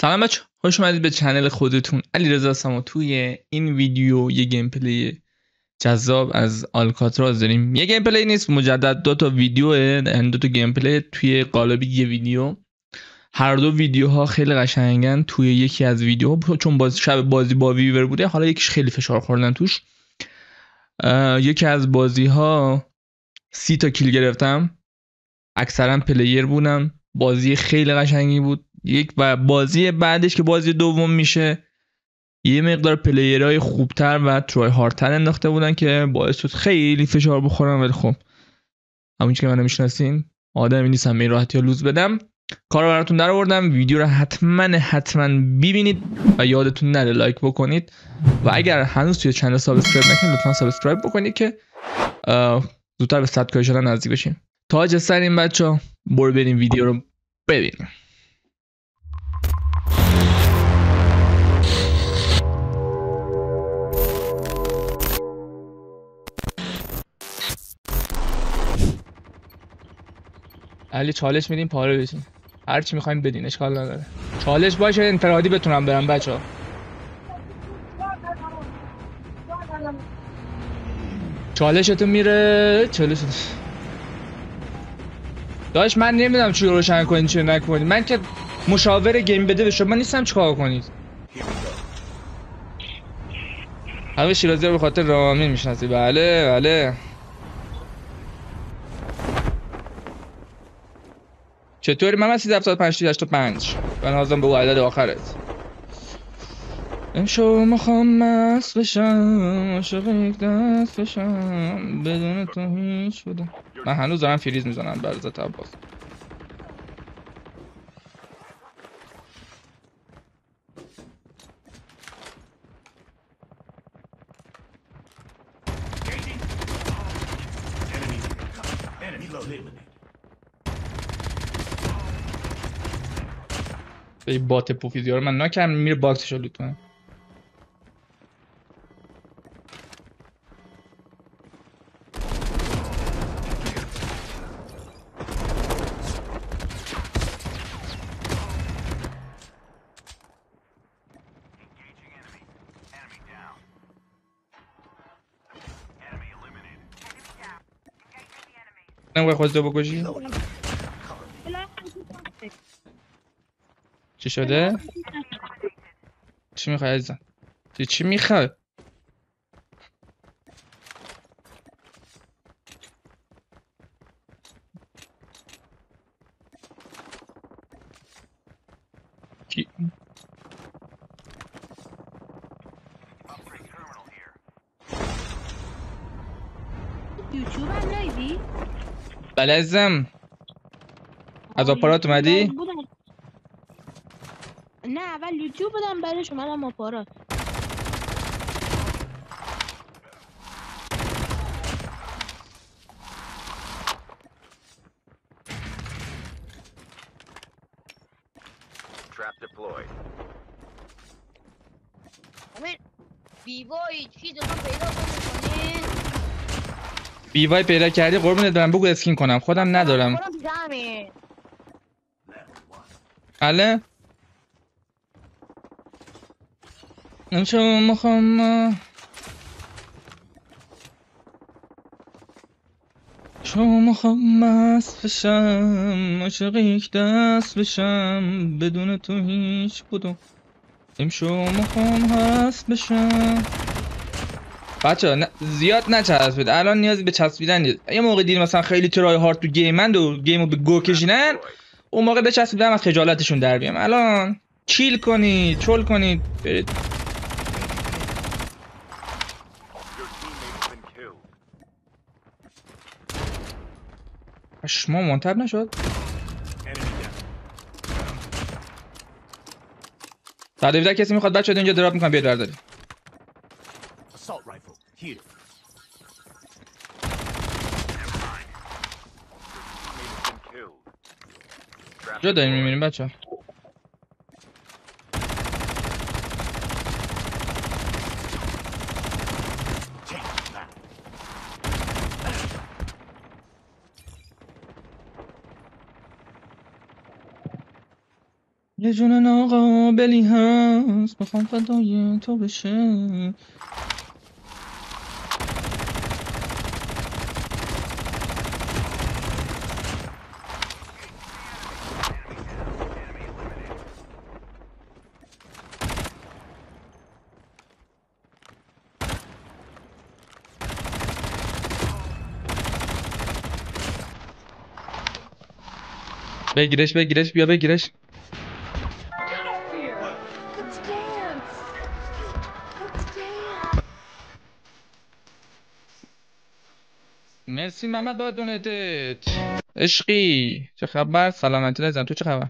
سلام بچه، خوش اومدید به چنل خودتون. علیرضا هستم. توی این ویدیو یه گیم پلی جذاب از آلکاتراز داریم. یه گیم پلی نیست، مجدد دو تا ویدیوه، دو تا گیم پلی توی قالب یه ویدیو. هر دو ویدیوها خیلی قشنگن. توی یکی از ویدیوها چون شب بازی با ویور بوده، حالا یکیش خیلی فشار خوردن توش. یکی از بازی‌ها 30 تا کیل گرفتم. اکثرا پلیر بودم. بازی خیلی قشنگی بود. یک و بازی بعدش که بازی دوم میشه یه مقدار پلیرهای خوبتر و ترای هارتر انداخته بودن که باعث شد خیلی فشار بخورم، ولی خب همون که منو میشناسین آدمی نیستم به این راحتی ها لوز بدم. کارو براتون در آوردم. ویدیو رو حتما ببینید و یادتون نره لایک بکنید و اگر هنوز توی چنل سابسکرایب نکنید لطفا سابسکرایب بکنید که زودتر به 100K شدن نزدیک بشیم. تاج سر این بچا، بریم ویدیو رو ببینیم. علی چالش میدیم پاره بشین، هر چی میخوایم بدین اشکال نداره. چالش باشه انفرادی بتونم برم بچه ها. چالشتون میره چالشتون داش. من نمیدونم چی روشن کنین چی نکنین. من که مشاور گیم بده به شما نیستم چیکار کنید. همه شیرازی رو به خاطر رامی میشناسی. بله بله. چطوری؟ من 37585 و نازم به او عدد آخرت. امشب میخوام مست بشم، عاشق یک دست بشم، بدون تو هیچ بودم. من هنوز دارم فریز میزنم بر ذات عباس. این بات پوفیزی رو من ناکم میره باکسش رو لوت کنم. نموی خواست دو بکشی؟ چی شده؟ چی میخوای عزیزم؟ چی میخوای؟ کی؟ یوتیوب هم نایدی؟ بله عزیزم. از آپارات اومدی؟ نه اول یوتیوب بدم برش اومدم آپارات. بیوای چیز رو پیدا کنید. بیوای پیدا کردی قربونت برم. بگو اسکین کنم. خودم ندارم. اله امشب میخوام مست بشم، عاشق یک دست بشم، بدون تو هیچ بودم. امشب میخوام هست بشم. بچه ها زیاد نچسبید، الان نیازی به چسبیدن نیست. یه موقع دیر مثلا خیلی ترای هارد تو گیمند و گیمو به گو کشینن، اون موقع به چسبیدن از خجالتشون در بیام. الان چیل کنید، چول کنید، برید. شما منتب نشد؟ 117 کسی میخواد بچه اینجا دراب میکنم بیاد برداری. جا داریم میبینیم بچه. یه جون ناقابلی هست بخوام فدای تو بشه. بگیرش بیا بگیرش. مرسی محمد با دونتت عشقی. چه خبر؟ سلامتی عزیزم، تو چه خبر؟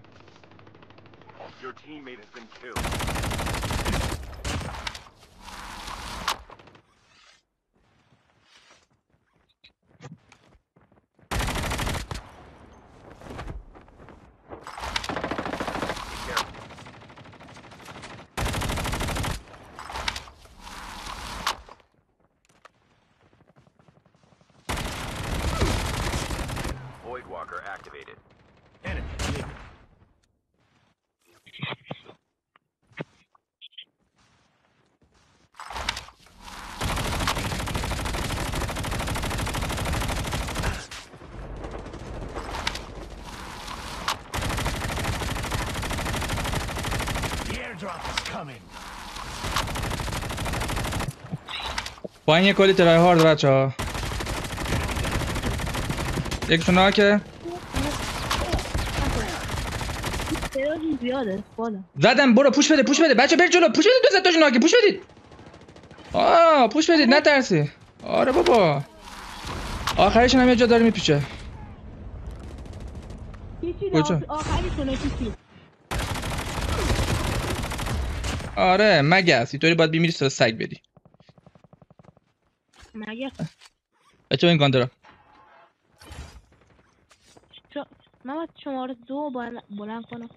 Voidwalker activated. Enemy. The airdrop is coming. پایین یه کلی ترای هارد بچه‌ها. یک شناها که زدم. برو پوش بده پوش بده بچه، بر جلو پوش بدید. دو زد شناها که پوش بدید. آه پوش بدید نترسی. آره بابا آخرشون هم یه جا داره میپیچه. کجا؟ آره مگس اینطوری باید بیمیری سر سگ بدی مگس. بچه این گاندرا من شماره 2 بلند کنم.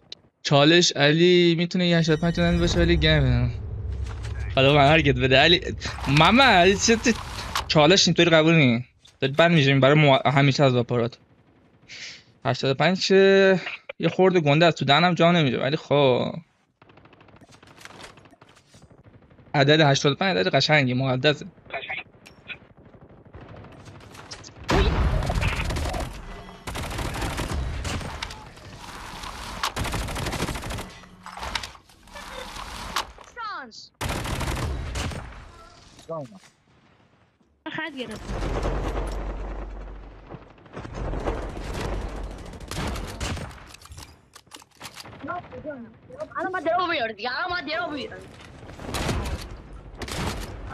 چالش علی میتونه 85 تونن باشه ولی گم. حالا من هرگز بده علی ماما چالش اینطوری قبول نی. بند میشیم برای همیشه از آپارات. 85 یه خورده گنده است تو دهنم جا نمیره ولی خب عدد 85 عدد قشنگی مقدسه. خط گرفتم. الان باید درو بیار دیگه. الان باید درو بیار.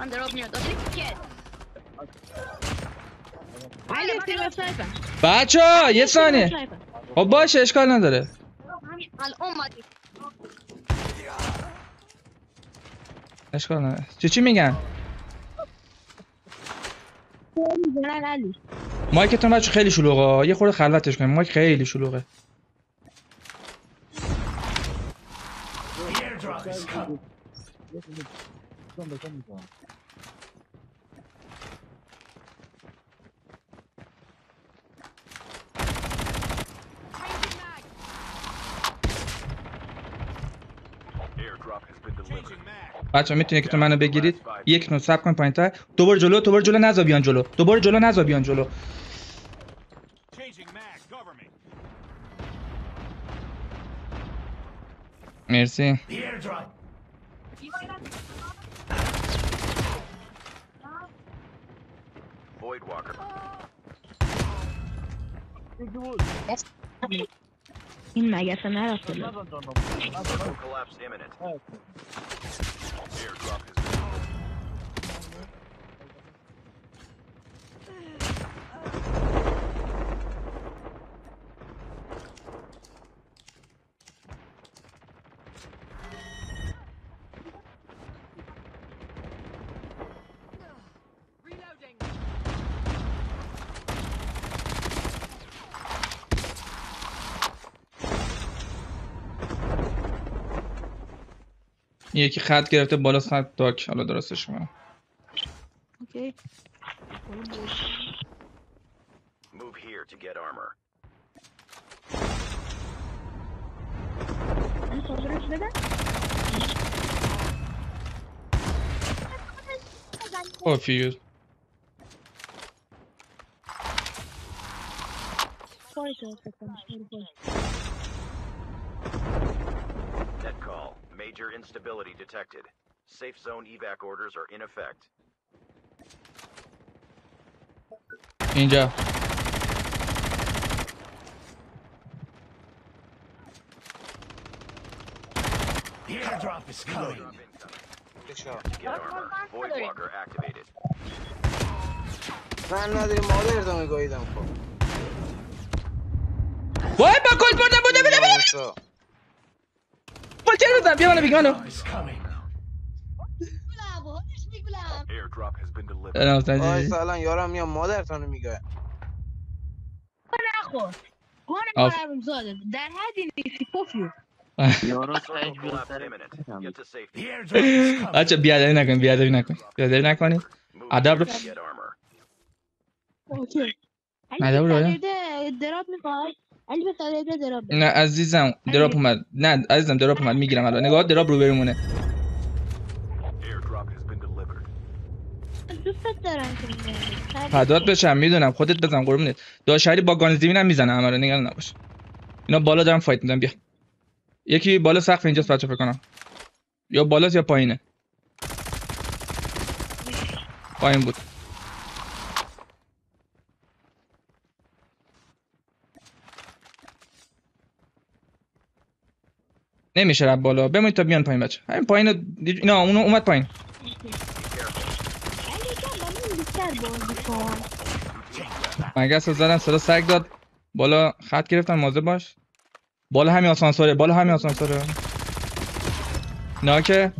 من درو میاد. بچه ها یه ثانیه. خب باشه اشکال نداره. اشکال نداره. چی میگن؟ مایکتون بچه خیلی شلوغه، یه خورده خلوتش کنیم. مایک خیلی شلوغه. بچه میتونی که تو منو بگیرید یک نوت سب کن پایین تر. دوبار جلو دوبار جلو نزا بیان جلو. دوبار جلو نزا بیان جلو. مرسی. این مگسه نرفت. یکی خط گرفته بالا خط داک. حالا درستش میکنم. اوکی. Move here to get armor. Saldırıyorsun neden? Afiyet. Polis olacak konuşuyor. Net call. Major instability detected. Safe zone evac orders are in effect. اینجا. The airdrop is coming. Voidwalker activated. من نداریم مادر ادامه گاییدم خب وای با کل بردم بوده بوده بوده پلچر بودم بیا منو بگی منو وای سالان یارم میام مادرتانو میگه نخور گونه برم زاده در حدی نیستی پفیو آچه بیادری نکن بیادری نکن بیادری نکنی ادب رو ادب رو نه عزیزم دراب اومد نه عزیزم دراب اومد میگیرم الان نگاه دراب رو برمونه فدات بشم میدونم خودت بزن قربونت داشتری با گانزیبین هم میزنه همه رو نگران نباش اینا بالا دارم فایت میدن بیا یکی بالا سقف اینجاست بچه فکر کنم یا بالاست یا پایینه پایین بود نمیشه رب بالا بمونید تا بیان پایین بچه همین پایین نه اون اومد پایین مگس رو زدم صدا سگ داد بالا خط گرفتم مواظب باش بالا همین آسانسوره بالا همین آسانسوره ناکه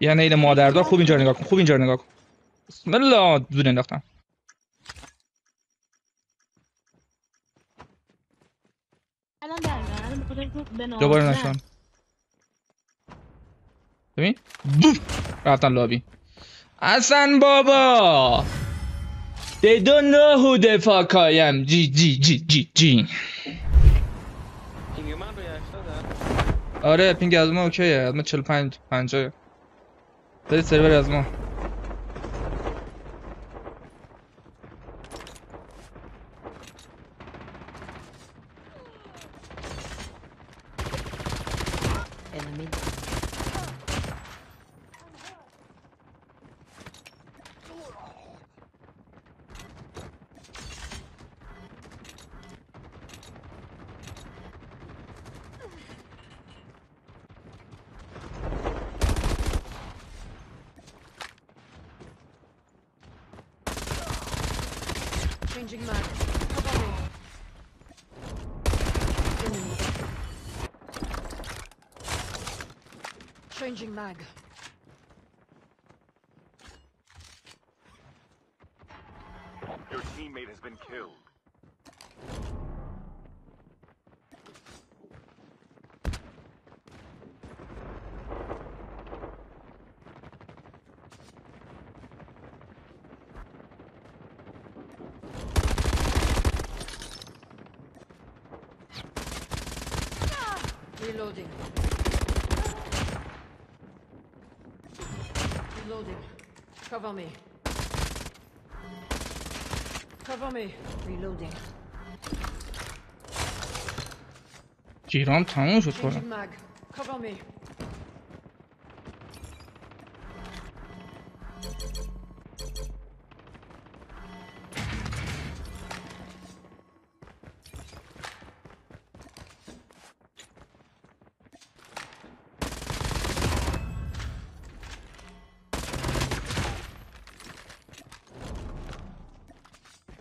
یه نیل مادردار خوب اینجا نگاه کن خوب اینجا نگاه کن بسم الله زود انداختم دوباره نشون ببین رفتن لابی حسن بابا They don't know who the fuck I am جی جی جی جی جی آره پینگ از ما اوکیه از ما 45 50 دارید سرور از ما Changing mag. Your teammate has been killed. Reloading. Reloading. Cover me. Cover me. Reloading. Giram tamam şu sonra. Cover me.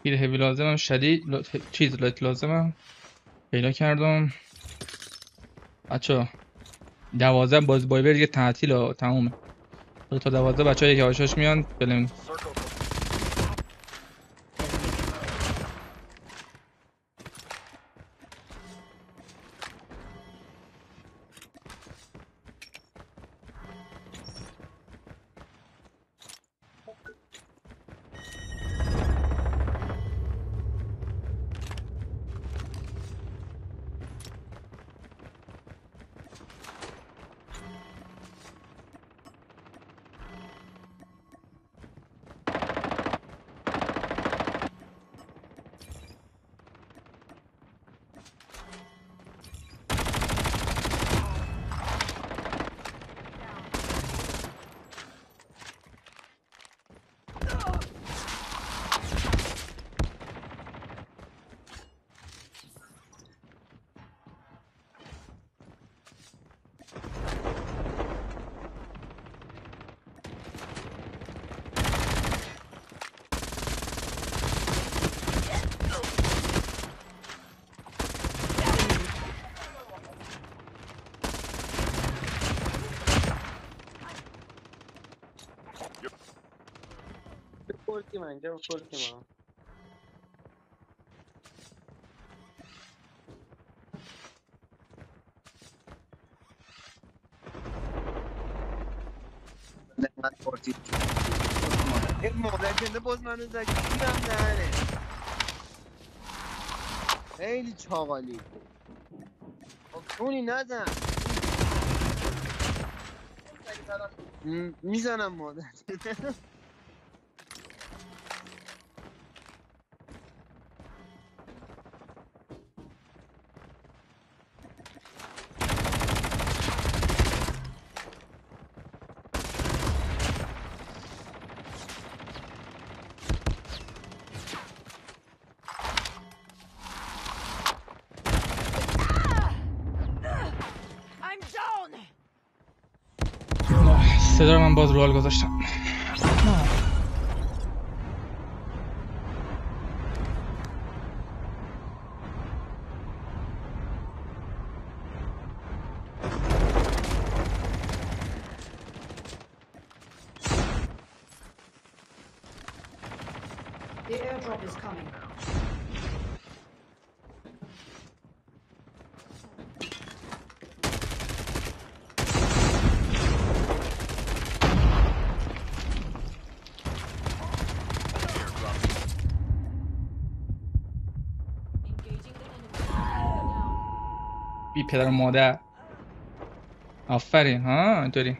گیر هیوی لازمم شدید چیز لایت لازمم پیدا کردم بچه 12 باز بایور دیگه تعطیل ها تمومه تا 12 بچه ها یکی آشاش میان بلیم కొడుకిమా این مادرکنده باز منو زکی بیرم دهنه خیلی چاقالی اونی نزن میزنم مادر صدا من باز رو حال گذاشتم پدر و مادر آفرین ها اینطوری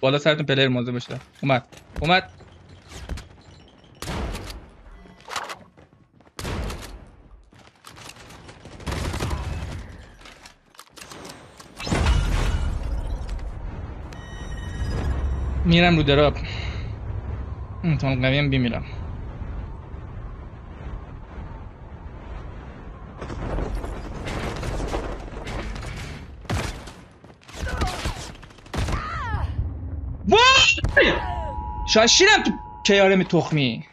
بالا سرتون پلیر موزه بشه اومد میرم رو دراب تمام قویم بیمیرم شاید شیرم تو کیارم تخمی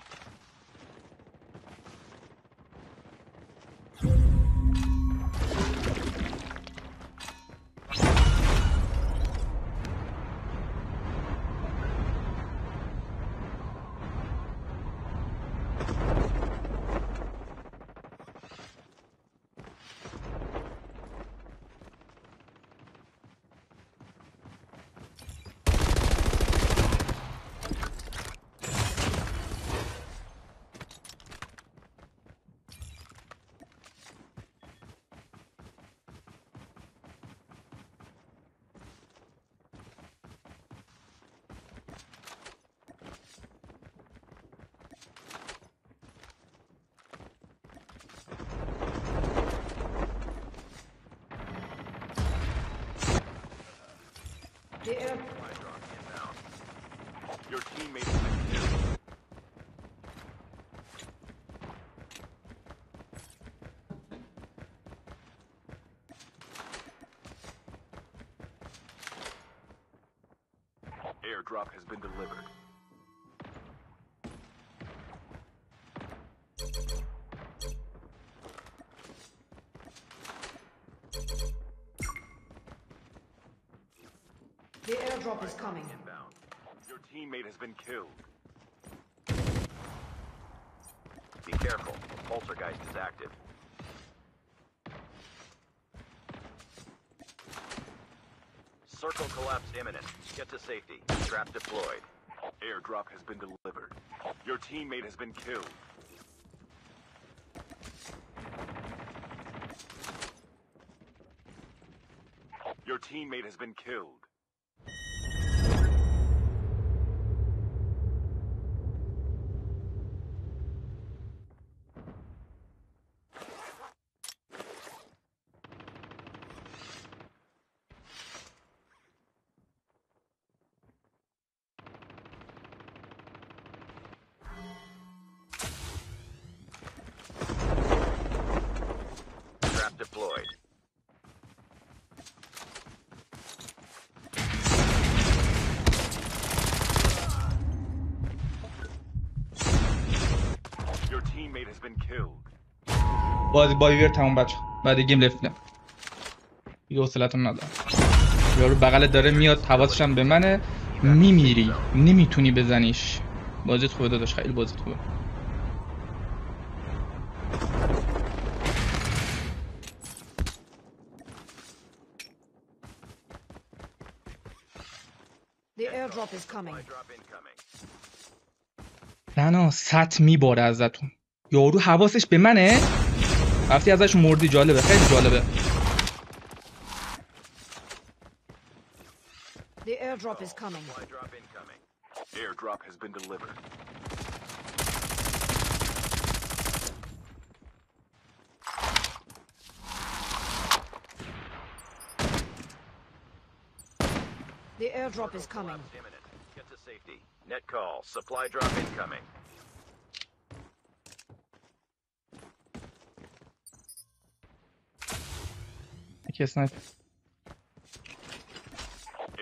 Airdrop has been delivered. The airdrop is coming. Inbound. Your teammate has been killed. Be careful. The poltergeist is active. Circle collapse imminent. Get to safety. Trap deployed. Airdrop has been delivered. Your teammate has been killed. Your teammate has been killed. بازی با ویور تموم بچه بعد گیم لفت نم دیگه حوصله‌تون ندارم یارو بغلت داره میاد، حواسش هم به منه، میمیری، نمیتونی بزنیش. بازیت خوبه داداش، خیلی بازیت خوبه. نه سطح میباره ازتون. یارو حواسش به منه، وقتی ازش مردی. جالبه، خیلی جالبه. The airdrop is coming. Airdrop has been delivered. The airdrop is coming. Get to safety. Net call. Supply drop incoming. Okay, sniper.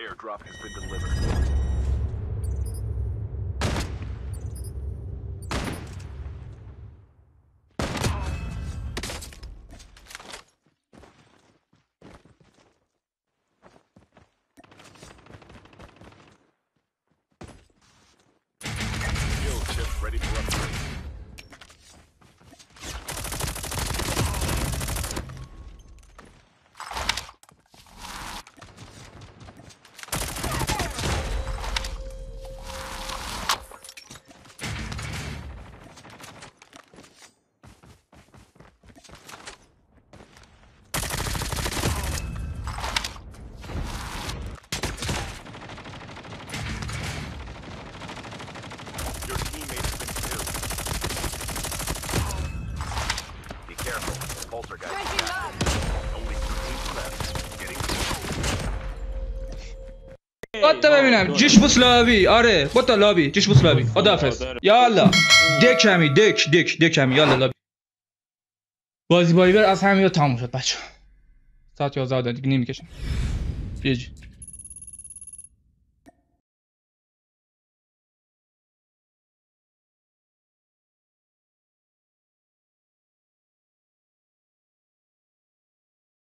Airdrop has been delivered. باتا ببینم جیش بوس لابی. آره باتا لابی جیش بوس لابی. خداحافظ یالا. دکمی دک دک دکمی یالا لابی. بازی بایور از همین رو تموم شد بچه. ساعت 11 دیگه نمیکشم. بیجی.